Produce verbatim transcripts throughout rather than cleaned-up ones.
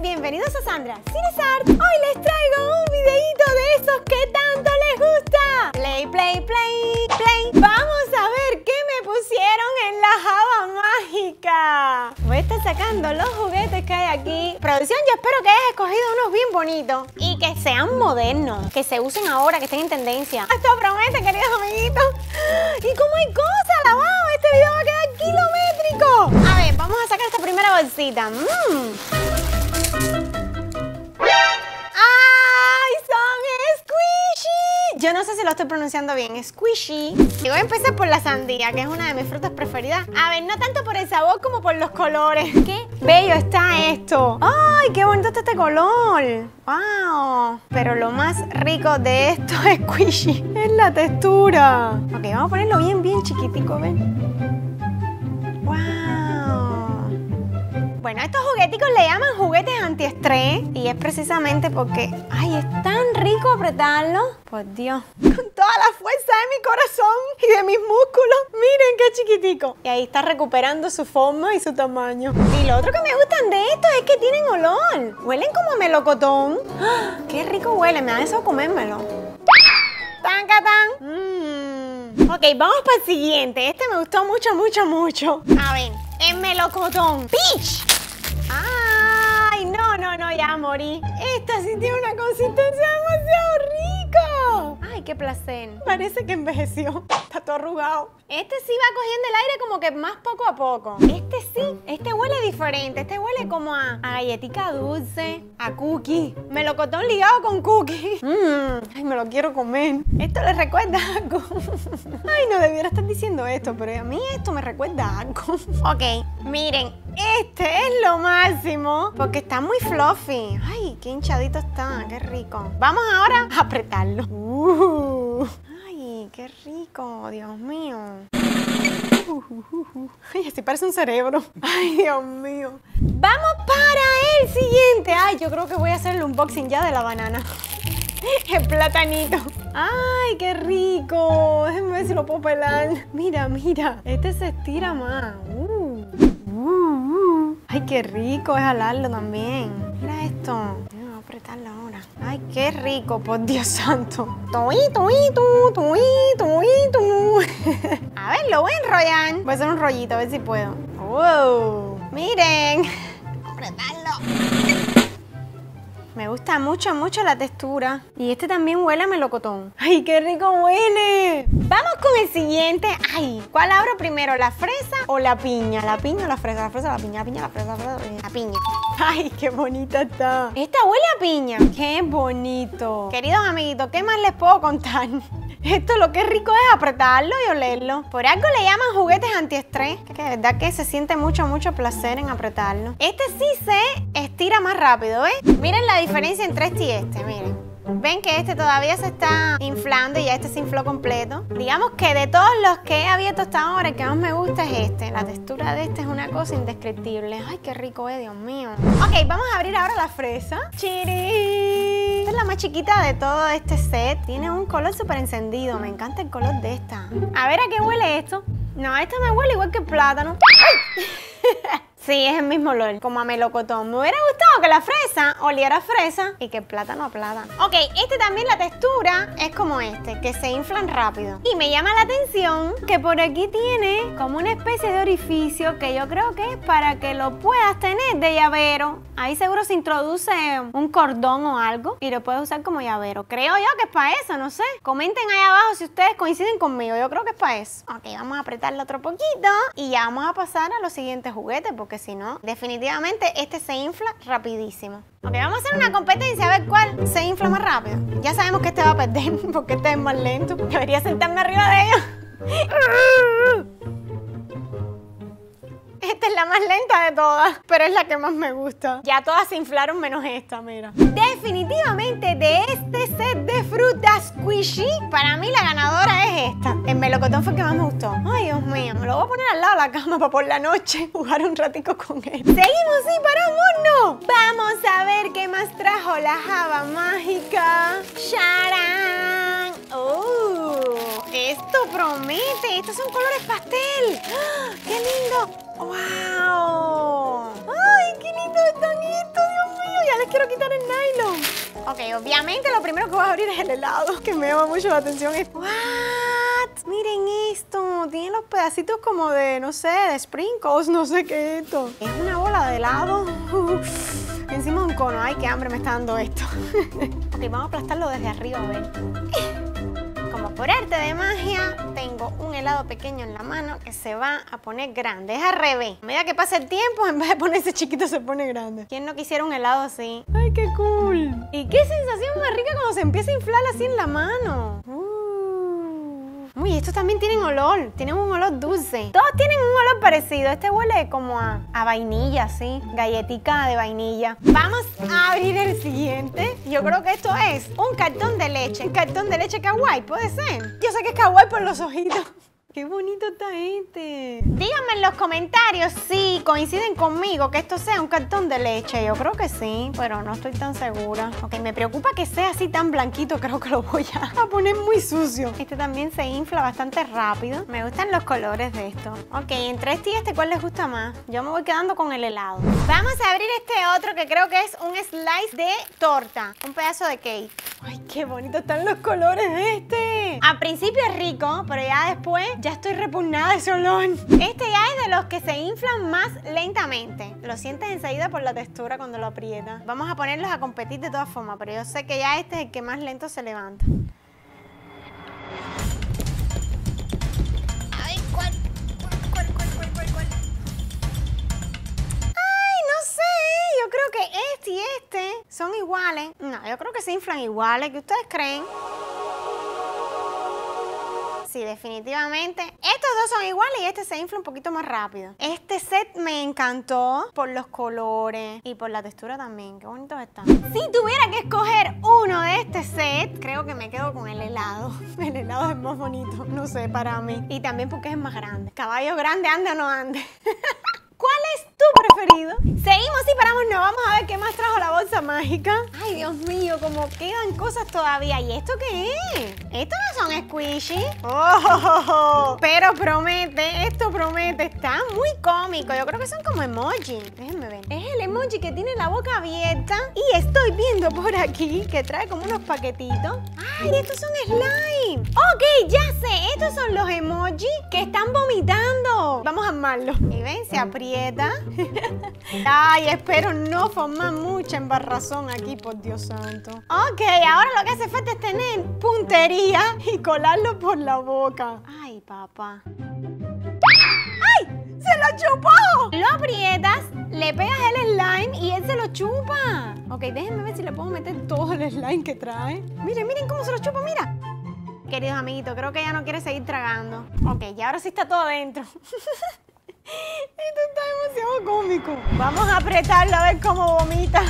Bienvenidos a Sandra Cires Art. Hoy les traigo un videíto de esos que tanto les gusta. Play, play, play, play. Vamos a ver qué me pusieron en la java mágica. Voy a estar sacando los juguetes que hay aquí. Producción, yo espero que hayas escogido unos bien bonitos y que sean modernos, que se usen ahora, que estén en tendencia. Esto promete, queridos amiguitos. Y como hay cosas, la wow, este video va a quedar kilométrico. A ver, vamos a sacar esta primera bolsita. Mmm. Yo no sé si lo estoy pronunciando bien, squishy. Y voy a empezar por la sandía, que es una de mis frutas preferidas. A ver, no tanto por el sabor como por los colores. ¡Qué bello está esto! ¡Ay, qué bonito está este color! ¡Wow! Pero lo más rico de esto es squishy, es la textura. Ok, vamos a ponerlo bien, bien chiquitico, ven. ¡Wow! Bueno, a estos jugueticos le llaman juguetes antiestrés. Y es precisamente porque... ¡Ay, es tan rico apretarlo! Por Dios, con toda la fuerza de mi corazón y de mis músculos. Miren qué chiquitico. Y ahí está recuperando su forma y su tamaño. Y lo otro que me gustan de estos es que tienen olor. Huelen como melocotón. ¡Ah! Qué rico huele, me da eso comérmelo. ¡Tan, catán! Mm. Ok, vamos para el siguiente. Este me gustó mucho, mucho, mucho. A ver, el melocotón. ¡Peach! ¡Ay, no, no, no! Ya morí. Esta sí tiene una consistencia demasiado rica. ¡Ay, qué placer! Parece que envejeció. Está todo arrugado. Este sí va cogiendo el aire como que más poco a poco. Este sí, este huele diferente. Este huele como a, a galletica dulce, a cookie. Melocotón ligado con cookie. Mmm, ay, me lo quiero comer. Esto le recuerda a algo. Ay, no debiera estar diciendo esto, pero a mí esto me recuerda a algo. Ok, miren. Este es lo máximo porque está muy fluffy. Ay, qué hinchadito está, qué rico. Vamos ahora a apretarlo. Uh, ay, qué rico, Dios mío. Uh, uh, uh, uh. Ay, así parece un cerebro. Ay, Dios mío. Vamos para el siguiente. Ay, yo creo que voy a hacer el unboxing ya de la banana. El platanito. ¡Ay, qué rico! Déjenme ver si lo puedo pelar. Mira, mira. Este se estira más. Uh. ¡Ay, qué rico es jalarlo también! Mira esto. Voy a apretarlo ahora. ¡Ay, qué rico! ¡Por Dios santo! ¡Tuí, tuí, tu, tuí, tuí, tu! A ver, lo voy a enrollar. Voy a hacer un rollito, a ver si puedo. ¡Wow! ¡Miren! ¡Apretarlo! Me gusta mucho, mucho la textura. Y este también huele a melocotón. ¡Ay, qué rico huele! Vamos con el siguiente. ¡Ay! ¿Cuál abro primero? ¿La fresa o la piña? La piña o la fresa, la fresa, la piña, la piña, la fresa, la fresa, la piña. La piña. ¡Ay, qué bonita está! Esta huele a piña. ¡Qué bonito! Queridos amiguitos, ¿qué más les puedo contar? Esto lo que es rico es apretarlo y olerlo. Por algo le llaman juguetes antiestrés. Que de verdad que se siente mucho, mucho placer en apretarlo. Este sí se estira más rápido, ¿ves? Miren la diferencia entre este y este, miren. Ven que este todavía se está inflando y ya este se infló completo. Digamos que de todos los que he abierto hasta ahora, el que más me gusta es este. La textura de este es una cosa indescriptible. ¡Ay, qué rico es, Dios mío! Ok, vamos a abrir ahora la fresa. ¡Chirí! Esta es la más chiquita de todo este set. Tiene un color súper encendido. Me encanta el color de esta. A ver a qué huele esto. No, esta me huele igual que el plátano. ¡Ay! Sí, es el mismo olor, como a melocotón. Me hubiera gustado que la fresa oliera a fresa y que el plátano a plátano. Ok, este también la textura es como este, que se inflan rápido. Y me llama la atención que por aquí tiene como una especie de orificio que yo creo que es para que lo puedas tener de llavero. Ahí seguro se introduce un cordón o algo y lo puedes usar como llavero. Creo yo que es para eso, no sé. Comenten ahí abajo si ustedes coinciden conmigo, yo creo que es para eso. Ok, vamos a apretarlo otro poquito y ya vamos a pasar a los siguientes juguetes porque si no, definitivamente este se infla rapidísimo. Ok, vamos a hacer una competencia a ver cuál se infla más rápido. Ya sabemos que este va a perder porque este es más lento. Debería sentarme arriba de ella. Esta es la más lenta de todas, pero es la que más me gusta. Ya todas se inflaron menos esta, mira. Definitivamente de este set de frutas squishy, para mí la ganadora es esta. El melocotón fue el que más me gustó. Ay, Dios mío, me lo voy a poner al lado de la cama para por la noche jugar un ratico con él. Seguimos y paramos, no. Vamos a ver qué más trajo la java mágica. ¡Sharán! ¡Oh! Esto promete. Estos son colores pastel. ¡Ah, qué lindo! ¡Wow! ¡Ay, qué lindo están estos, Dios mío! quiero quitar el nylon. Ok, obviamente lo primero que voy a abrir es el helado, que me llama mucho la atención. Es... ¡Wow! Miren esto, tiene los pedacitos como de, no sé, de sprinkles, no sé qué es esto. Es una bola de helado. Encima de un cono. Ay, qué hambre me está dando esto. Ok, vamos a aplastarlo desde arriba, a ver. Como por arte de magia, tengo un helado pequeño en la mano que se va a poner grande. Es al revés. A medida que pasa el tiempo, en vez de ponerse chiquito, se pone grande. ¿Quién no quisiera un helado así? ¡Ay, qué cool! Y qué sensación más rica cuando se empieza a inflar así en la mano. Uy, estos también tienen olor, tienen un olor dulce. Todos tienen un olor parecido. Este huele como a, a vainilla, sí, galletica de vainilla. Vamos a abrir el siguiente. Yo creo que esto es un cartón de leche. Un cartón de leche kawaii, puede ser. Yo sé que es kawaii por los ojitos. ¡Qué bonito está este! Díganme en los comentarios si coinciden conmigo que esto sea un cartón de leche. Yo creo que sí, pero no estoy tan segura. Ok, me preocupa que sea así tan blanquito. Creo que lo voy a, a poner muy sucio. Este también se infla bastante rápido. Me gustan los colores de esto. Ok, entre este y este, ¿cuál les gusta más? Yo me voy quedando con el helado. Vamos a abrir este otro que creo que es un slice de torta. Un pedazo de cake. ¡Ay, qué bonito están los colores de este! Al principio es rico, pero ya después... Ya estoy repugnada de ese olor. Este ya es de los que se inflan más lentamente. Lo sientes enseguida por la textura cuando lo aprietas. Vamos a ponerlos a competir de todas formas, pero yo sé que ya este es el que más lento se levanta. A ver, ¿cuál? ¿Cuál, cuál, cuál, cuál, cuál? Ay, no sé. Yo creo que este y este son iguales. No, yo creo que se inflan iguales. ¿Qué ustedes creen? Sí, definitivamente. Estos dos son iguales y este se infla un poquito más rápido. Este set me encantó por los colores y por la textura también. Qué bonitos están. Si tuviera que escoger uno de este set, creo que me quedo con el helado. El helado es más bonito, no sé, para mí. Y también porque es más grande. Caballo grande, ande o no ande. ¿Cuál es tu preferido? Seguimos y paramos, no, vamos a ver qué más trajo la bolsa mágica. Ay, Dios mío, como quedan cosas todavía. ¿Y esto qué es? ¿Estos no son squishy? ¡Oh! Pero promete, esto promete. Está muy cómico, yo creo que son como emoji. Déjenme ver. Es el emoji que tiene la boca abierta. Y estoy viendo por aquí que trae como unos paquetitos. ¡Ay, estos son slime! Ok, ya sé, estos son los emoji que están vomitando. Vamos a armarlos. Y ven, se aprieta. Ay, espero no formar mucha embarrazón aquí, por Dios santo. Ok, ahora lo que hace falta es tener puntería y colarlo por la boca. Ay, papá. ¡Ay! ¡Se lo chupó! Lo aprietas, le pegas el slime y él se lo chupa. Ok, déjenme ver si le puedo meter todo el slime que trae. Miren, miren cómo se lo chupa, mira. Queridos amiguitos, creo que ya no quiere seguir tragando. Ok, y ahora sí está todo dentro. Esto está demasiado cómico. Vamos a apretarlo a ver cómo vomita.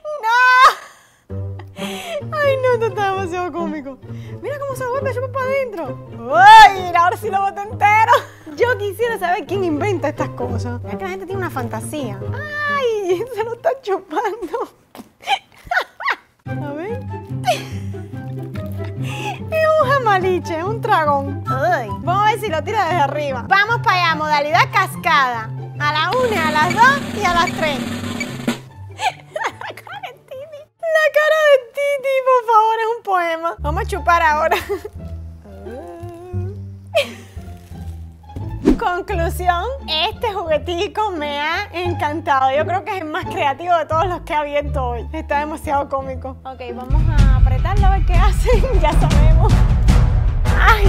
¡No! Ay, no, esto está demasiado cómico. Mira cómo se vuelve, chupa para adentro. ¡Ay! Ahora sí lo boto entero. Yo quisiera saber quién inventa estas cosas. Es que la gente tiene una fantasía. ¡Ay! Se lo está chupando. A ver. Maliche, es un dragón. Ay. Vamos a ver si lo tira desde arriba. Vamos para allá, modalidad cascada. A la una, a las dos y a las tres. La cara de Titi. La cara de Titi, por favor, es un poema. Vamos a chupar ahora. Conclusión, este juguetico me ha encantado. Yo creo que es el más creativo de todos los que he abierto hoy. Está demasiado cómico. Ok, vamos a apretarlo a ver qué hacen. Ya sabemos. ¡Ay!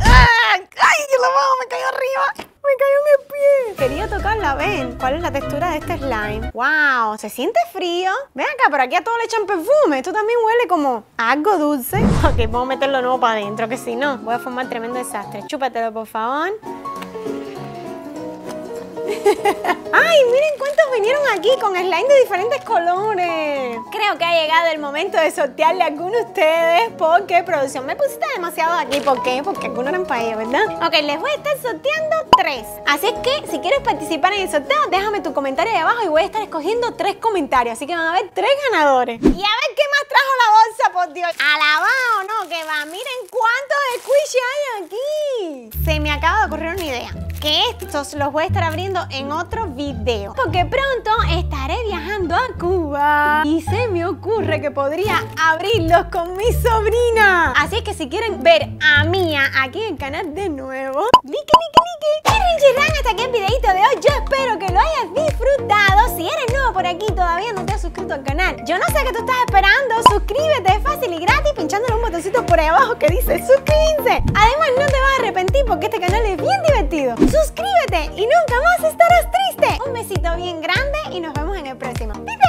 ¡Ay! ¡Ay! ¡La mano me cayó arriba! ¡Me cayó en el pie! Quería tocarla, ven. ¿Cuál es la textura de este slime? ¡Wow! ¿Se siente frío? Ven acá, por aquí a todos le echan perfume. Esto también huele como a algo dulce. Ok, vamos a meterlo nuevo para adentro, que si no, voy a formar tremendo desastre. Chúpatelo, por favor. ¡Ay, miren cuántos vinieron aquí con slime de diferentes colores! Creo que ha llegado el momento de sortearle a alguno de ustedes porque producción me pusiste demasiado aquí. ¿Por qué? Porque algunos eran para ella, ¿verdad? Ok, les voy a estar sorteando tres. Así es que si quieres participar en el sorteo, déjame tu comentario ahí abajo y voy a estar escogiendo tres comentarios. Así que van a haber tres ganadores. Y a ver qué más trajo la bolsa, por Dios. Alabado, no, que va. Miren cuántos squishy hay aquí. Se me acaba de ocurrir una idea. que estos los voy a estar abriendo en otro video, porque pronto estaré viajando a Cuba y se me ocurre que podría abrirlos con mi sobrina. Así que si quieren ver a Mía aquí en el canal de nuevo, like, like, like. Chirrán, hasta aquí el videito de hoy. Yo espero que lo hayas disfrutado. Si eres nuevo por aquí, todavía no te has suscrito al canal, yo no sé qué tú estás esperando. Suscríbete, es fácil y gratis, pinchándole un botoncito por ahí abajo que dice suscríbanse. Además, no te vas a arrepentir porque este canal es bien divertido. Suscríbete y nunca más estarás triste. Un besito bien grande y nos vemos en el próximo. ¡Pipi!